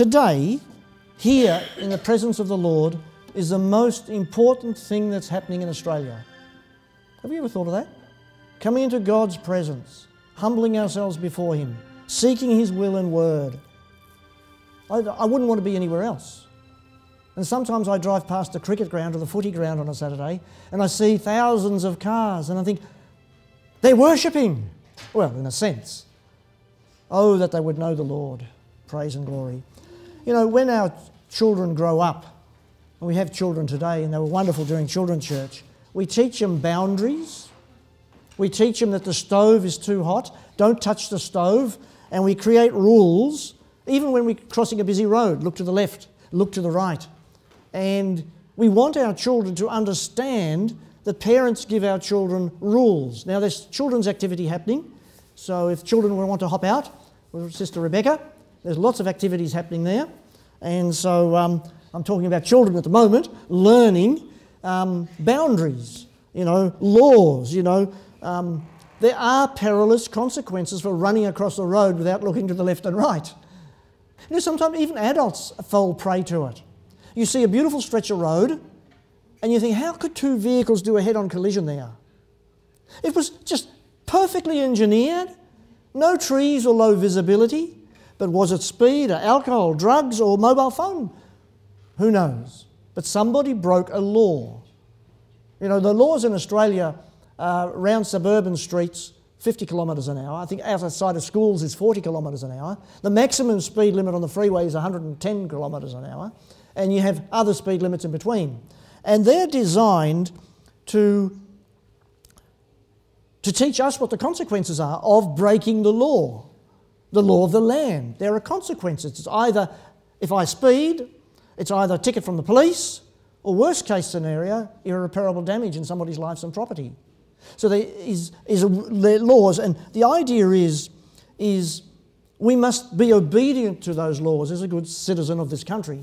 Today, here in the presence of the Lord, is the most important thing that's happening in Australia. Have you ever thought of that? Coming into God's presence, humbling ourselves before Him, seeking His will and word. I wouldn't want to be anywhere else. And sometimes I drive past the cricket ground or the footy ground on a Saturday and I see thousands of cars and I think, they're worshipping. Well, in a sense. Oh, that they would know the Lord. Praise and glory. You know, when our children grow up, and we have children today and they were wonderful during children's church, we teach them boundaries. We teach them that the stove is too hot, don't touch the stove, and we create rules. Even when we're crossing a busy road, look to the left, look to the right. And we want our children to understand that parents give our children rules. Now there's children's activity happening, so if children want to hop out, with Sister Rebecca, there's lots of activities happening there. And so I'm talking about children at the moment, learning boundaries, you know, laws, you know. There are perilous consequences for running across the road without looking to the left and right. You know, sometimes even adults fall prey to it. You see a beautiful stretch of road and you think, how could two vehicles do a head-on collision there? It was just perfectly engineered, no trees or low visibility, but was it speed or alcohol, drugs or mobile phone? Who knows? But somebody broke a law. You know, the laws in Australia around suburban streets, 50 kilometres an hour. I think outside of schools is 40 kilometres an hour. The maximum speed limit on the freeway is 110 kilometres an hour. And you have other speed limits in between. And they're designed to teach us what the consequences are of breaking the law of the land. There are consequences. It's either, if I speed, it's either a ticket from the police or, worst case scenario, irreparable damage in somebody's life and property. So there is laws, and the idea is we must be obedient to those laws as a good citizen of this country.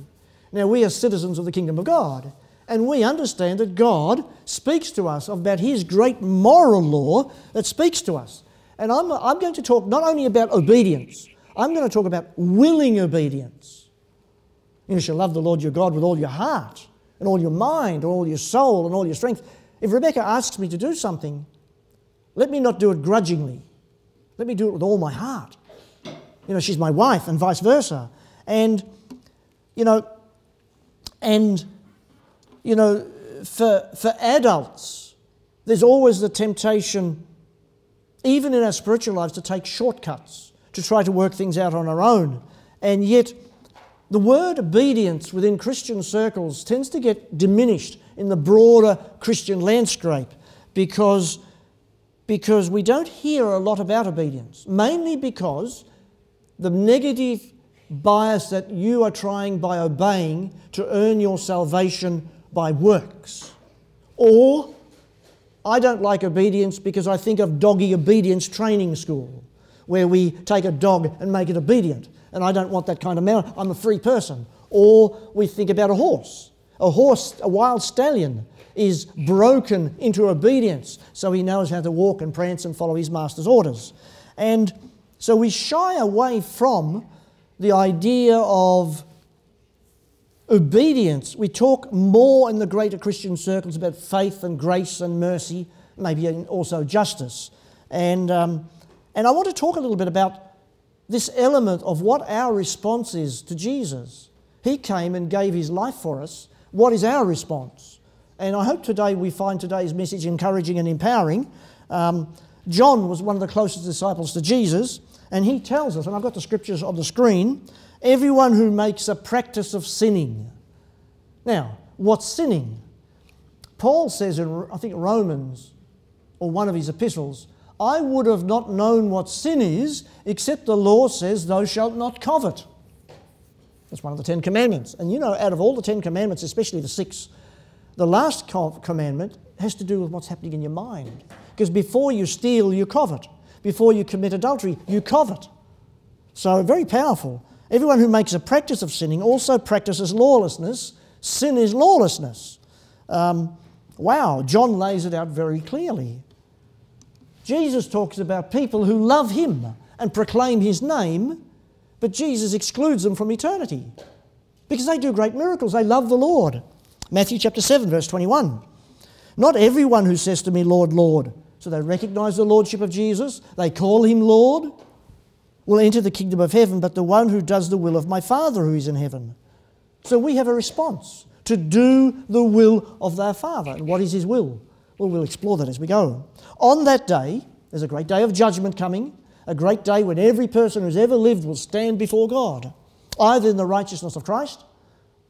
Now, we are citizens of the kingdom of God, and we understand that God speaks to us about His great moral law that speaks to us. And I'm going to talk not only about obedience, I'm going to talk about willing obedience. You shall love the Lord your God with all your heart and all your mind and all your soul and all your strength. If Rebecca asks me to do something, let me not do it grudgingly. Let me do it with all my heart. You know, she's my wife and vice versa. And for adults, there's always the temptation, even in our spiritual lives, to take shortcuts, to try to work things out on our own. And yet, the word obedience within Christian circles tends to get diminished in the broader Christian landscape because we don't hear a lot about obedience, mainly because the negative bias that you are trying by obeying to earn your salvation by works. Or, I don't like obedience because I think of doggy obedience training school, where we take a dog and make it obedient. And I don't want that kind of man. I'm a free person. Or we think about a horse. A horse, a wild stallion, is broken into obedience so he knows how to walk and prance and follow his master's orders. And so we shy away from the idea of obedience. We talk more in the greater Christian circles about faith and grace and mercy, maybe also justice. And I want to talk a little bit about this element of what our response is to Jesus. He came and gave His life for us. What is our response? And I hope today we find today's message encouraging and empowering. John was one of the closest disciples to Jesus, and he tells us, and I've got the scriptures on the screen, everyone who makes a practice of sinning. Now, what's sinning? Paul says in, I think, Romans, or one of his epistles, I would have not known what sin is, except the law says, thou shalt not covet. That's one of the 10 Commandments. And you know, out of all the 10 Commandments, especially the 6, the last commandment has to do with what's happening in your mind. Because before you steal, you covet. Before you commit adultery, you covet. So very powerful. Everyone who makes a practice of sinning also practices lawlessness. Sin is lawlessness. Wow, John lays it out very clearly. Jesus talks about people who love Him and proclaim His name, But Jesus excludes them from eternity because they do great miracles. They love the Lord. Matthew chapter 7, verse 21. Not everyone who says to me, Lord, Lord. So they recognize the lordship of Jesus. They call him Lord. Will enter the kingdom of heaven, but the one who does the will of my Father who is in heaven. So we have a response to do the will of their Father. And what is his will? Well, we'll explore that as we go. On that day, there's a great day of judgment coming, a great day when every person who's ever lived will stand before God, either in the righteousness of Christ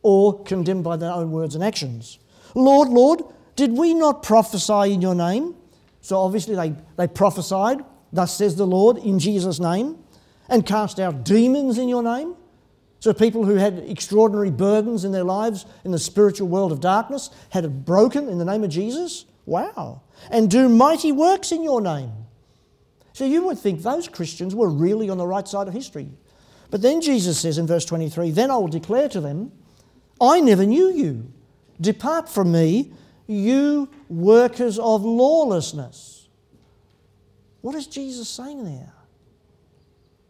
or condemned by their own words and actions. Lord, Lord, did we not prophesy in your name? So obviously they prophesied, thus says the Lord, in Jesus' name, and cast out demons in your name. So people who had extraordinary burdens in their lives in the spiritual world of darkness had it broken in the name of Jesus. Wow. And do mighty works in your name. So you would think those Christians were really on the right side of history. But then Jesus says in verse 23, then I will declare to them, I never knew you. Depart from me, you workers of lawlessness. What is Jesus saying there?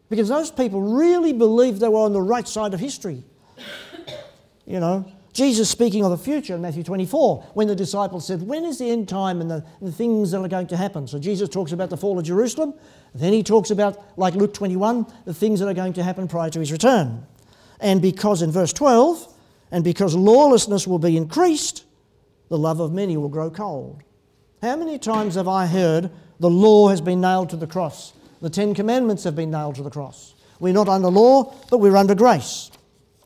Because those people really believed they were on the right side of history. You know, Jesus speaking of the future in Matthew 24, when the disciples said, when is the end time and the things that are going to happen? So Jesus talks about the fall of Jerusalem. Then he talks about, like Luke 21, the things that are going to happen prior to his return. And because, in verse 12, and because lawlessness will be increased, the love of many will grow cold. How many times have I heard the law has been nailed to the cross? The Ten Commandments have been nailed to the cross. We're not under law, but we're under grace.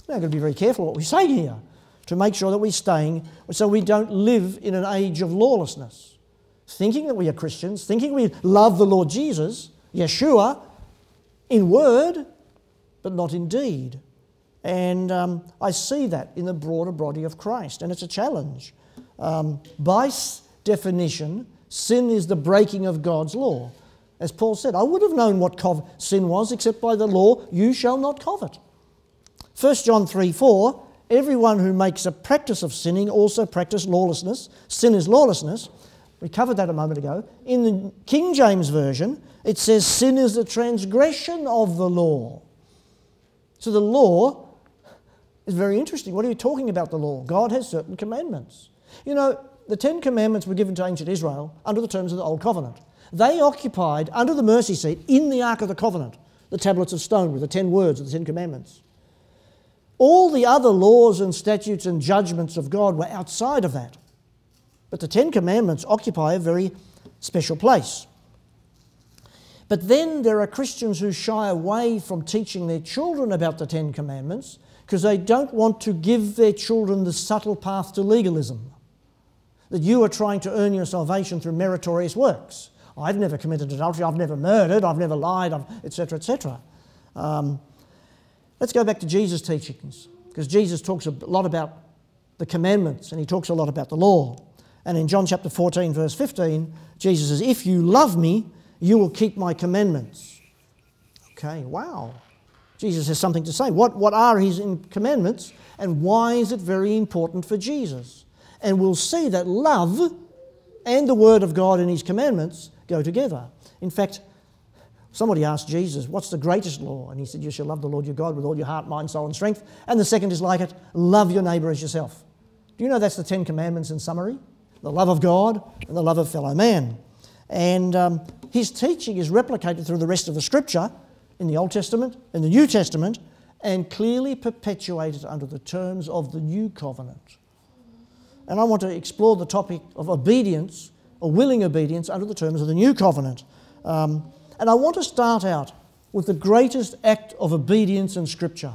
We've got to be very careful what we say here to make sure that we're staying so we don't live in an age of lawlessness. Thinking that we are Christians, thinking we love the Lord Jesus, Yeshua, in word, but not in deed. And I see that in the broader body of Christ, and it's a challenge. By definition, sin is the breaking of God's law. As Paul said, I would have known what sin was except by the law, you shall not covet. 1 John 3:4, everyone who makes a practice of sinning also practices lawlessness. Sin is lawlessness. We covered that a moment ago. In the King James Version, it says sin is the transgression of the law. So the law is very interesting. What are you talking about the law? God has certain commandments. You know, the Ten Commandments were given to ancient Israel under the terms of the Old Covenant. They occupied, under the mercy seat, in the Ark of the Covenant, the tablets of stone with the 10 words of the 10 commandments. All the other laws and statutes and judgments of God were outside of that. But the 10 commandments occupy a very special place. But then there are Christians who shy away from teaching their children about the 10 commandments because they don't want to give their children the subtle path to legalism, that you are trying to earn your salvation through meritorious works. I've never committed adultery, I've never murdered, I've never lied, etc., etc. Let's go back to Jesus' teachings, because Jesus talks a lot about the commandments and he talks a lot about the law. And in John chapter 14, verse 15, Jesus says, if you love me, you will keep my commandments. Okay, wow. Jesus has something to say. What are his commandments and why is it very important for Jesus? And we'll see that love and the word of God and his commandments go together. In fact, somebody asked Jesus, what's the greatest law? And he said, you shall love the Lord your God with all your heart, mind, soul, and strength. And the second is like it, love your neighbour as yourself. Do you know that's the 10 commandments in summary? The love of God and the love of fellow man. And his teaching is replicated through the rest of the scripture in the Old Testament and the New Testament and clearly perpetuated under the terms of the new covenant. And I want to explore the topic of obedience, or willing obedience, under the terms of the New Covenant. And I want to start out with the greatest act of obedience in Scripture.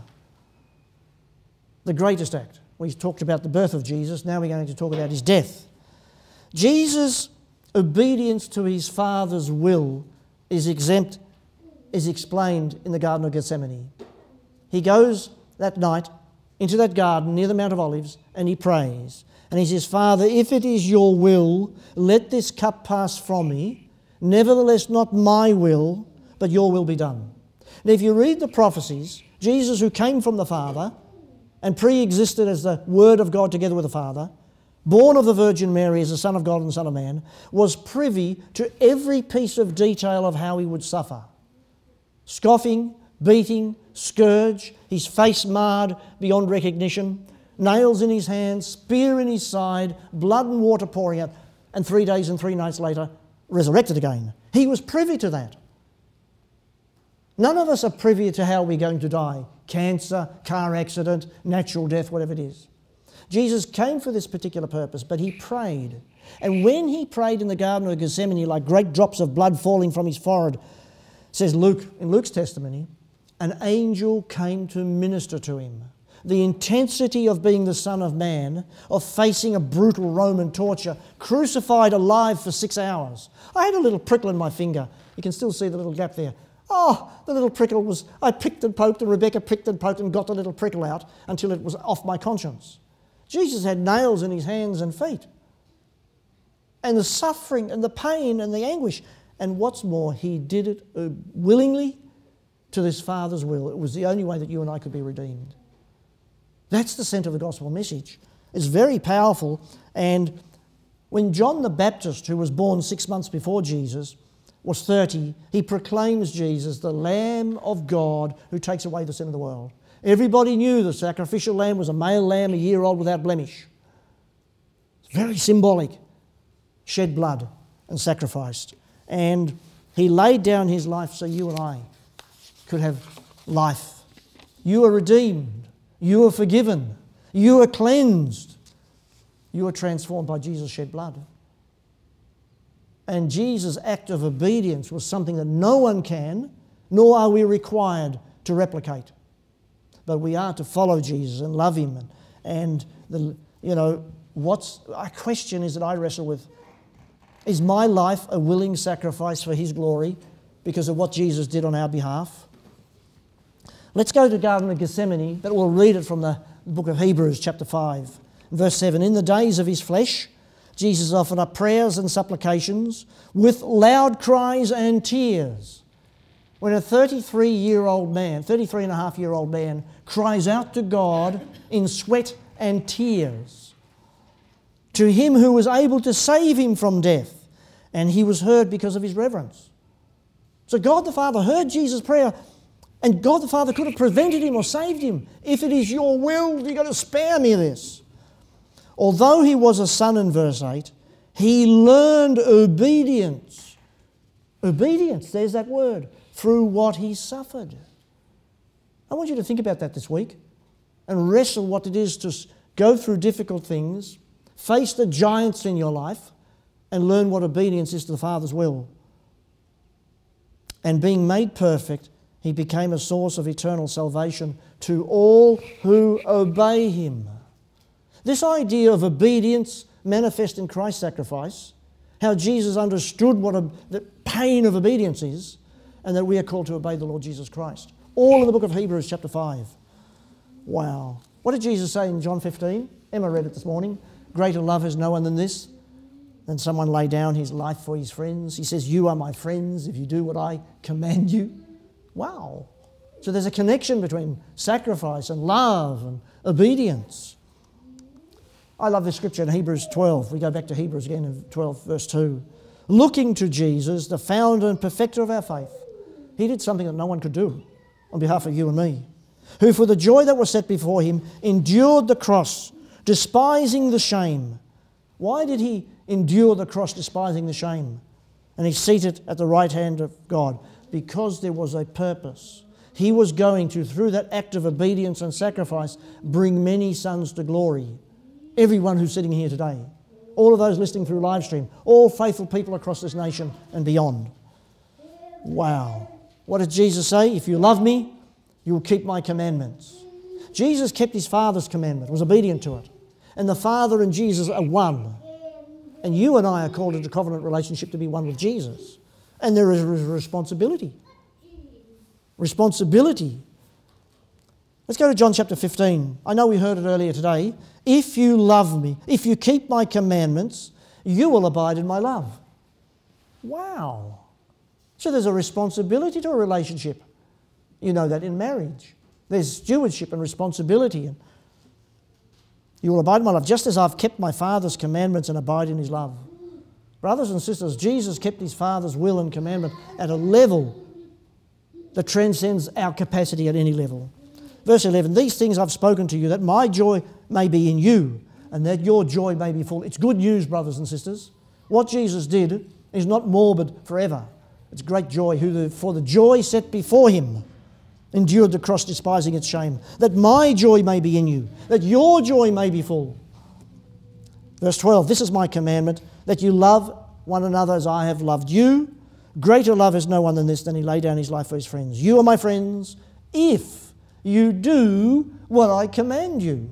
The greatest act. We've talked about the birth of Jesus, now we're going to talk about his death. Jesus' obedience to his Father's will is explained in the Garden of Gethsemane. He goes that night into that garden near the Mount of Olives and he prays. And he says, Father, if it is your will, let this cup pass from me. Nevertheless, not my will, but your will be done. Now, if you read the prophecies, Jesus, who came from the Father and pre-existed as the Word of God together with the Father, born of the Virgin Mary as the Son of God and Son of Man, was privy to every piece of detail of how he would suffer. Scoffing, beating, scourge, his face marred beyond recognition, nails in his hands, spear in his side, blood and water pouring out, and 3 days and 3 nights later, resurrected again. He was privy to that. None of us are privy to how we're going to die. Cancer, car accident, natural death, whatever it is. Jesus came for this particular purpose, but he prayed. And when he prayed in the Garden of Gethsemane, like great drops of blood falling from his forehead, says Luke, in Luke's testimony, an angel came to minister to him. The intensity of being the Son of Man, of facing a brutal Roman torture, crucified alive for 6 hours. I had a little prickle in my finger. You can still see the little gap there. Oh, the little prickle was, I picked and poked and Rebecca picked and poked and got the little prickle out until it was off my conscience. Jesus had nails in his hands and feet. And the suffering and the pain and the anguish. And what's more, he did it willingly to his Father's will. It was the only way that you and I could be redeemed. That's the centre of the gospel message. It's very powerful. And when John the Baptist, who was born 6 months before Jesus, was 30, he proclaims Jesus, the Lamb of God who takes away the sin of the world. Everybody knew the sacrificial lamb was a male lamb, a year old without blemish. Very symbolic. Shed blood and sacrificed. And he laid down his life so you and I could have life. You are redeemed. You are forgiven. You are cleansed. You are transformed by Jesus' shed blood. And Jesus' act of obedience was something that no one can, nor are we required to replicate. But we are to follow Jesus and love him. Our question is that I wrestle with, is my life a willing sacrifice for his glory because of what Jesus did on our behalf? Let's go to the Garden of Gethsemane, but we'll read it from the book of Hebrews, chapter 5, verse 7. In the days of his flesh, Jesus offered up prayers and supplications with loud cries and tears. When a 33 and a half year old man cries out to God in sweat and tears, to him who was able to save him from death, and he was heard because of his reverence. So God the Father heard Jesus' prayer, and God the Father could have prevented him or saved him. If it is your will, you've got to spare me this. Although he was a son in verse 8, he learned obedience. Obedience, there's that word, through what he suffered. I want you to think about that this week and wrestle what it is to go through difficult things, face the giants in your life, and learn what obedience is to the Father's will. And being made perfect, he became a source of eternal salvation to all who obey him. This idea of obedience manifest in Christ's sacrifice, how Jesus understood what the pain of obedience is, and that we are called to obey the Lord Jesus Christ. All in the book of Hebrews chapter 5. Wow. What did Jesus say in John 15? Emma read it this morning. Greater love has no one than this, than someone lay down his life for his friends. He says, you are my friends if you do what I command you. Wow. So there's a connection between sacrifice and love and obedience. I love this scripture in Hebrews 12. We go back to Hebrews again in 12 verse 2. Looking to Jesus, the founder and perfecter of our faith. He did something that no one could do on behalf of you and me. Who for the joy that was set before him endured the cross, despising the shame. Why did he endure the cross, despising the shame? And he's seated at the right hand of God. Because there was a purpose. He was going to, through that act of obedience and sacrifice, bring many sons to glory. Everyone who's sitting here today, all of those listening through live stream, all faithful people across this nation and beyond. Wow. What did Jesus say? If you love me, you will keep my commandments. Jesus kept his Father's commandment, was obedient to it. And the Father and Jesus are one. And you and I are called into covenant relationship to be one with Jesus. And there is a responsibility. Responsibility. Let's go to John chapter 15. I know we heard it earlier today. If you love me, if you keep my commandments, you will abide in my love. Wow. So there's a responsibility to a relationship. You know that in marriage. There's stewardship and responsibility. You will abide in my love, just as I've kept my Father's commandments and abide in his love. Brothers and sisters, Jesus kept his Father's will and commandment at a level that transcends our capacity at any level. Verse 11, these things I've spoken to you, that my joy may be in you, and that your joy may be full. It's good news, brothers and sisters. What Jesus did is not morbid forever. It's great joy, who for the joy set before him endured the cross, despising its shame, that my joy may be in you, that your joy may be full. Verse 12, this is my commandment, that you love one another as I have loved you. Greater love is no one than this, than he laid down his life for his friends. You are my friends if you do what I command you.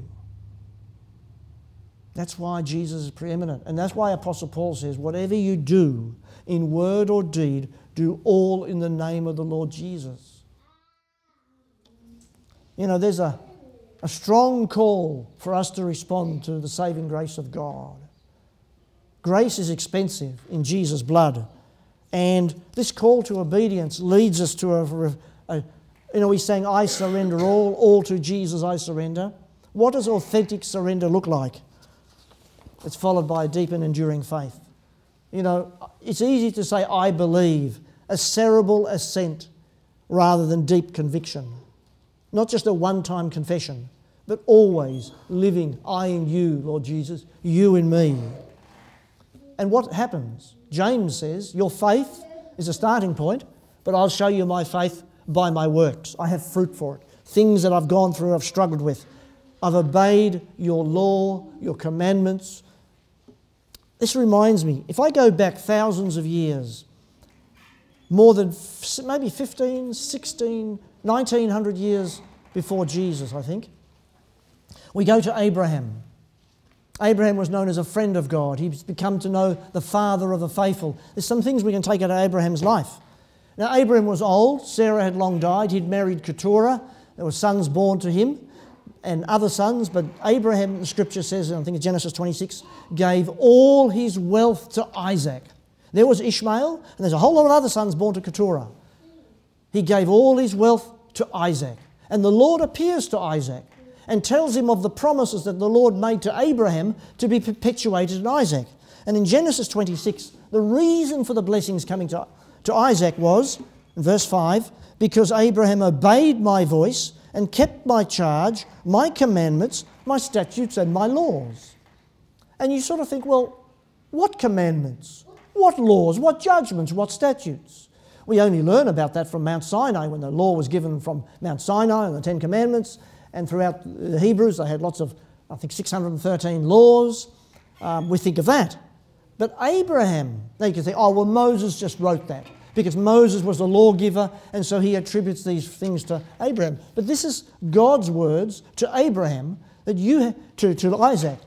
That's why Jesus is preeminent. And that's why Apostle Paul says, whatever you do in word or deed, do all in the name of the Lord Jesus. You know, there's a strong call for us to respond to the saving grace of God. Grace is expensive in Jesus' blood. And this call to obedience leads us to we sang, I surrender all to Jesus I surrender. What does authentic surrender look like? It's followed by a deep and enduring faith. You know, it's easy to say, I believe, a cerebral assent rather than deep conviction. Not just a one-time confession, but always living, I in you, Lord Jesus, you in me. And what happens? James says, your faith is a starting point, but I'll show you my faith by my works. I have fruit for it. Things that I've gone through, I've struggled with. I've obeyed your law, your commandments. This reminds me, if I go back thousands of years, more than maybe 15, 16, 1900 years before Jesus, I think, we go to Abraham. Abraham was known as a friend of God. He's become to know the father of the faithful. There's some things we can take out of Abraham's life. Now, Abraham was old. Sarah had long died. He'd married Keturah. There were sons born to him and other sons, but Abraham, the scripture says, and I think it's Genesis 26, gave all his wealth to Isaac. There was Ishmael, and there's a whole lot of other sons born to Keturah. He gave all his wealth to Isaac. And the Lord appears to Isaac and tells him of the promises that the Lord made to Abraham to be perpetuated in Isaac. And in Genesis 26, the reason for the blessings coming to Isaac was, in verse 5, because Abraham obeyed my voice and kept my charge, my commandments, my statutes and my laws. And you sort of think, well, what commandments? What laws? What judgments? What statutes? We only learn about that from Mount Sinai, when the law was given from Mount Sinai and the Ten Commandments. And throughout the Hebrews, they had lots of, I think, 613 laws. We think of that. But Abraham, now you can say, oh, well, Moses just wrote that, because Moses was the lawgiver, and so he attributes these things to Abraham. But this is God's words to Abraham, that to Isaac,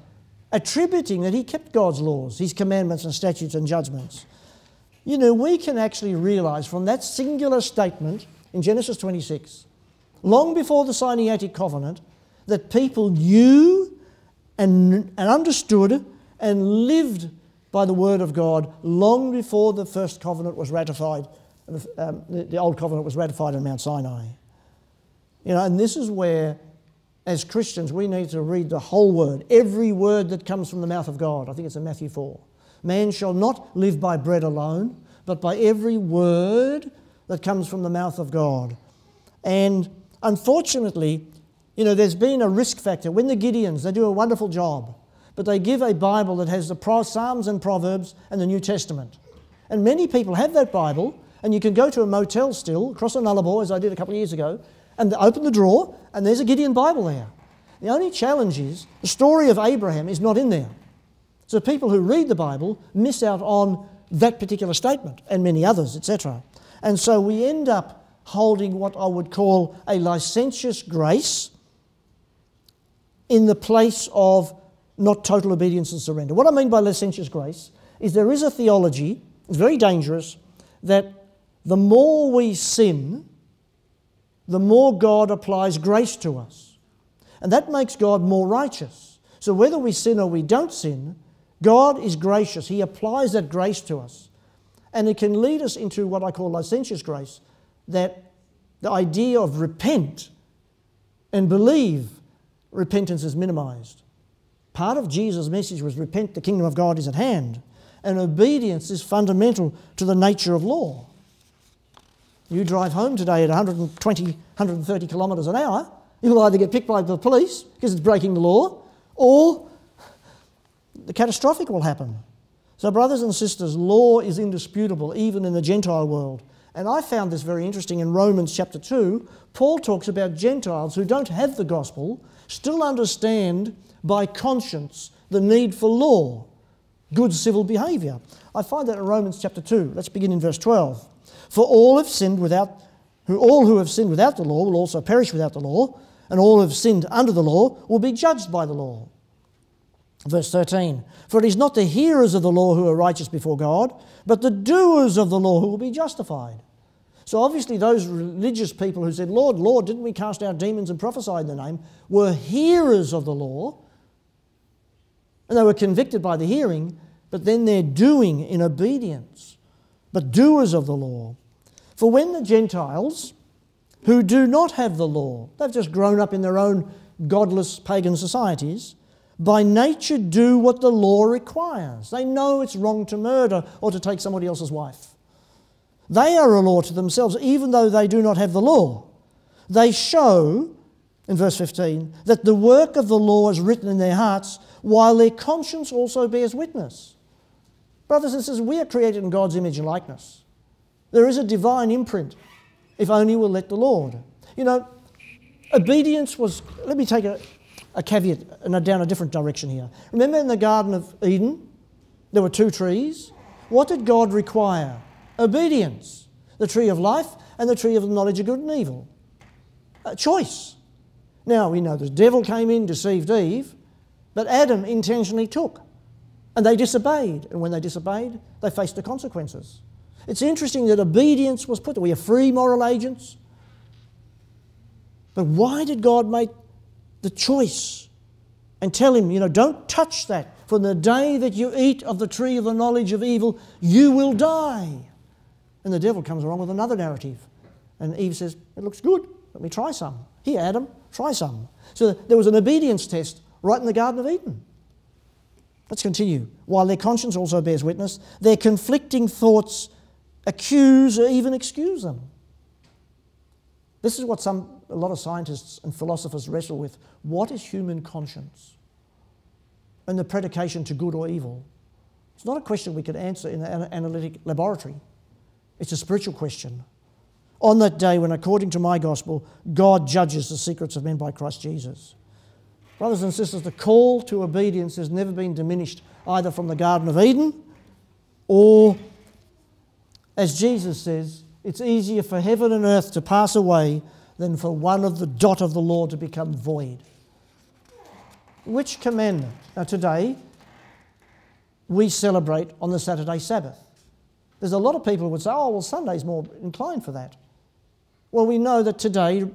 attributing that he kept God's laws, his commandments and statutes and judgments. You know, we can actually realize from that singular statement in Genesis 26, long before the Sinaitic covenant, that people knew and understood and lived by the word of God long before the first covenant was ratified, the old covenant was ratified on Mount Sinai. You know, and this is where, as Christians, we need to read the whole word, every word that comes from the mouth of God. I think it's in Matthew 4. Man shall not live by bread alone, but by every word that comes from the mouth of God. And unfortunately, you know, there's been a risk factor. When the Gideons, they do a wonderful job, but they give a Bible that has the Psalms and Proverbs and the New Testament. And many people have that Bible, and you can go to a motel still, across a Nullarbor, as I did a couple of years ago, and open the drawer, and there's a Gideon Bible there. The only challenge is the story of Abraham is not in there. So people who read the Bible miss out on that particular statement, and many others, etc. And so we end up holding what I would call a licentious grace in the place of not total obedience and surrender. What I mean by licentious grace is there is a theology, it's very dangerous, that the more we sin, the more God applies grace to us. And that makes God more righteous. So whether we sin or we don't sin, God is gracious. He applies that grace to us. And it can lead us into what I call licentious grace, that the idea of repent and believe, repentance is minimized. Part of Jesus' message was repent, the kingdom of God is at hand, and obedience is fundamental to the nature of law. You drive home today at 120, 130 kilometres an hour, you'll either get picked by the police because it's breaking the law, or the catastrophic will happen. So brothers and sisters, law is indisputable, even in the Gentile world. And I found this very interesting in Romans chapter 2. Paul talks about Gentiles who don't have the gospel still understand by conscience the need for law, good civil behaviour. I find that in Romans chapter 2. Let's begin in verse 12. For all who have sinned without the law will also perish without the law, and all who have sinned under the law will be judged by the law. Verse 13, for it is not the hearers of the law who are righteous before God, but the doers of the law who will be justified. So obviously those religious people who said, Lord, Lord, didn't we cast out demons and prophesy in the name, were hearers of the law, and they were convicted by the hearing, but then they're doing in obedience, but doers of the law. For when the Gentiles who do not have the law, they've just grown up in their own godless pagan societies, by nature do what the law requires. They know it's wrong to murder or to take somebody else's wife. They are a law to themselves, even though they do not have the law. They show, in verse 15, that the work of the law is written in their hearts, while their conscience also bears witness. Brothers and sisters, we are created in God's image and likeness. There is a divine imprint, if only we'll let the Lord. You know, obedience was, let me take a caveat and down a different direction here. Remember in the Garden of Eden, there were two trees. What did God require? Obedience. The tree of life and the tree of the knowledge of good and evil. A choice. Now we know the devil came in, deceived Eve, but Adam intentionally took. And they disobeyed. And when they disobeyed, they faced the consequences. It's interesting that obedience was put. We are free moral agents. But why did God make the choice and tell him, you know, don't touch that, for the day that you eat of the tree of the knowledge of evil, you will die? And the devil comes along with another narrative. And Eve says, it looks good, let me try some. Here, Adam, try some. So there was an obedience test right in the Garden of Eden. Let's continue. While their conscience also bears witness, their conflicting thoughts accuse or even excuse them. This is what a lot of scientists and philosophers wrestle with. What is human conscience? And the predication to good or evil. It's not a question we could answer in an analytic laboratory. It's a spiritual question. On that day when, according to my gospel, God judges the secrets of men by Christ Jesus. Brothers and sisters, the call to obedience has never been diminished, either from the Garden of Eden or, as Jesus says, it's easier for heaven and earth to pass away than for one of the dot of the law to become void. Which commandment? Now today, we celebrate on the Saturday Sabbath. There's a lot of people who would say, oh, well, Sunday's more inclined for that. Well, we know that today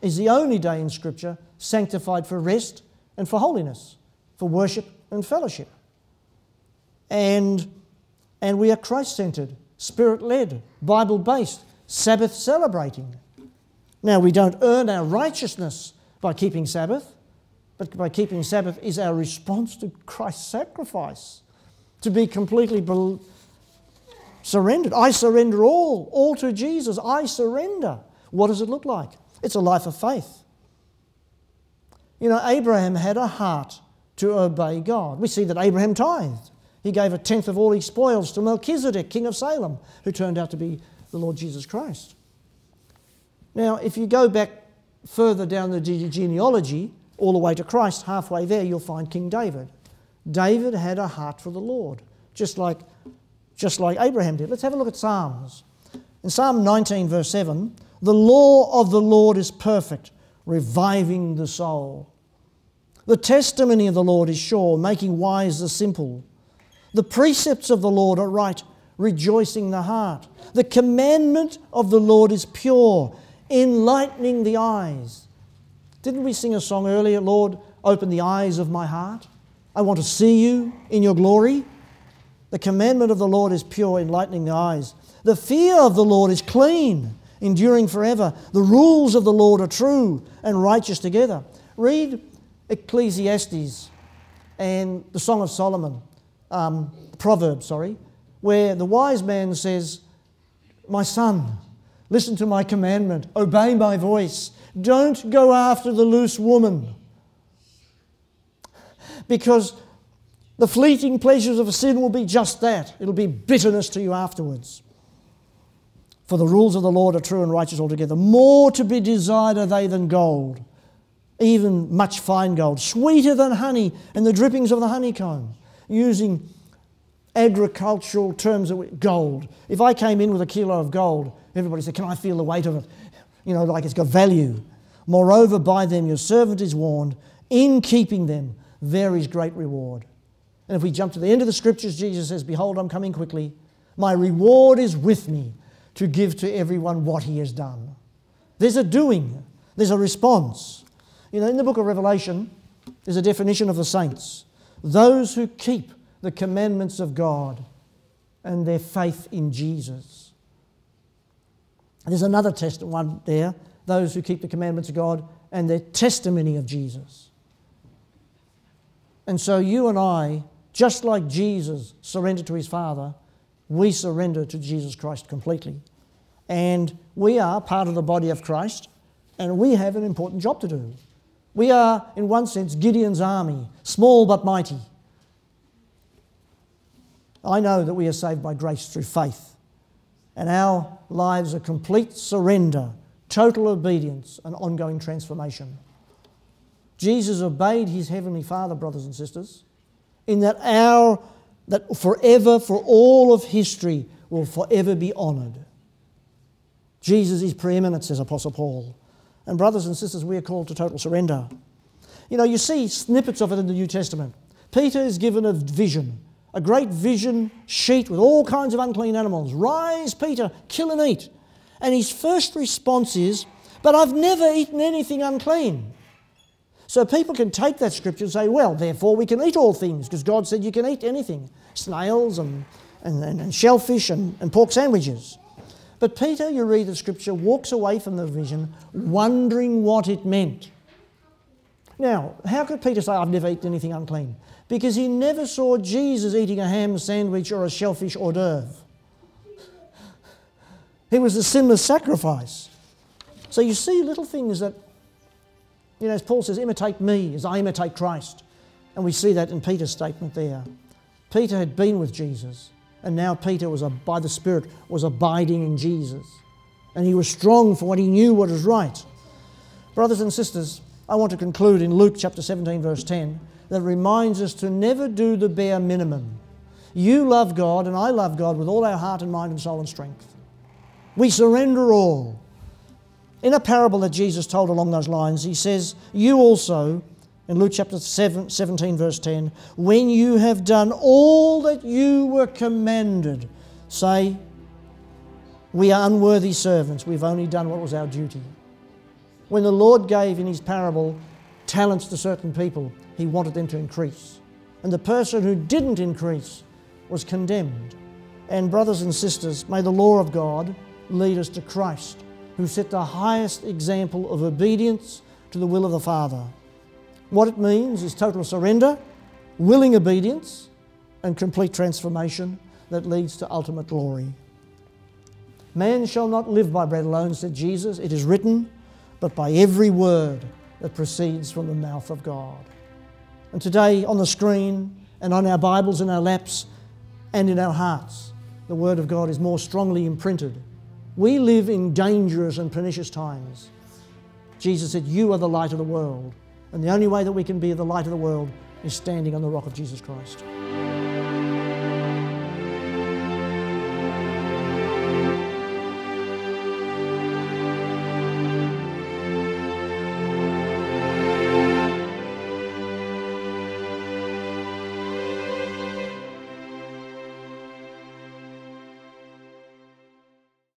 is the only day in Scripture sanctified for rest and for holiness, for worship and fellowship. And we are Christ-centred, Spirit-led, Bible-based, Sabbath-celebrating. Now, we don't earn our righteousness by keeping Sabbath, but by keeping Sabbath is our response to Christ's sacrifice, to be completely surrendered. I surrender all to Jesus. I surrender. What does it look like? It's a life of faith. You know, Abraham had a heart to obey God. We see that Abraham tithed. He gave a tenth of all his spoils to Melchizedek, king of Salem, who turned out to be the Lord Jesus Christ. Now, if you go back further down the genealogy, all the way to Christ, halfway there, you'll find King David. David had a heart for the Lord, just like Abraham did. Let's have a look at Psalms. In Psalm 19, verse 7, the law of the Lord is perfect, reviving the soul. The testimony of the Lord is sure, making wise the simple. The precepts of the Lord are right, rejoicing the heart. The commandment of the Lord is pure, enlightening the eyes. Didn't we sing a song earlier, Lord, open the eyes of my heart? I want to see you in your glory. The commandment of the Lord is pure, enlightening the eyes. The fear of the Lord is clean, enduring forever. The rules of the Lord are true and righteous together. Read Ecclesiastes and the Song of Solomon, Proverbs, where the wise man says, my son, Listen to my commandment. Obey my voice. Don't go after the loose woman. Because the fleeting pleasures of sin will be just that. It'll be bitterness to you afterwards. For the rules of the Lord are true and righteous altogether. More to be desired are they than gold, even much fine gold, sweeter than honey and the drippings of the honeycomb. Using agricultural terms, gold. If I came in with a kilo of gold, everybody said, can I feel the weight of it? You know, like it's got value. Moreover, by them your servant is warned. In keeping them there is great reward. And if we jump to the end of the scriptures, Jesus says, behold, I'm coming quickly. My reward is with me to give to everyone what he has done. There's a doing. There's a response. You know, in the book of Revelation, there's a definition of the saints. Those who keep the commandments of God and their faith in Jesus. There's another one there. Those who keep the commandments of God and their testimony of Jesus. And so you and I, just like Jesus surrendered to his Father, we surrender to Jesus Christ completely. And we are part of the body of Christ, and we have an important job to do. We are, in one sense, Gideon's army, small but mighty. I know that we are saved by grace through faith, and our lives are complete surrender, total obedience, and ongoing transformation. Jesus obeyed his heavenly Father, brothers and sisters, in that hour that forever, for all of history, will forever be honoured. Jesus is preeminent, says Apostle Paul. And brothers and sisters, we are called to total surrender. You know, you see snippets of it in the New Testament. Peter is given a vision, a great vision sheet with all kinds of unclean animals. Rise, Peter, kill and eat. And his first response is, but I've never eaten anything unclean. So people can take that scripture and say, well, therefore we can eat all things, because God said you can eat anything. Snails and shellfish and pork sandwiches. But Peter, you read the scripture, walks away from the vision wondering what it meant. Now, how could Peter say, I've never eaten anything unclean? Because he never saw Jesus eating a ham sandwich or a shellfish hors d'oeuvre. He was a sinless sacrifice. So you see little things that, you know, as Paul says, imitate me as I imitate Christ. And we see that in Peter's statement there. Peter had been with Jesus, and now Peter, by the Spirit, was abiding in Jesus. And he was strong for what he knew what was right. Brothers and sisters, I want to conclude in Luke chapter 17, verse 10, that reminds us to never do the bare minimum. You love God, and I love God with all our heart and mind and soul and strength. We surrender all. In a parable that Jesus told along those lines, he says, you also, in Luke chapter 17, verse 10, when you have done all that you were commanded, say, we are unworthy servants, we've only done what was our duty. When the Lord gave in his parable talents to certain people, he wanted them to increase. And the person who didn't increase was condemned. And brothers and sisters, may the law of God lead us to Christ, who set the highest example of obedience to the will of the Father. What it means is total surrender, willing obedience, and complete transformation that leads to ultimate glory. Man shall not live by bread alone, said Jesus, it is written, but by every word that proceeds from the mouth of God. And today on the screen and on our Bibles in our laps and in our hearts, the Word of God is more strongly imprinted. We live in dangerous and pernicious times. Jesus said, you are the light of the world. And the only way that we can be the light of the world is standing on the rock of Jesus Christ.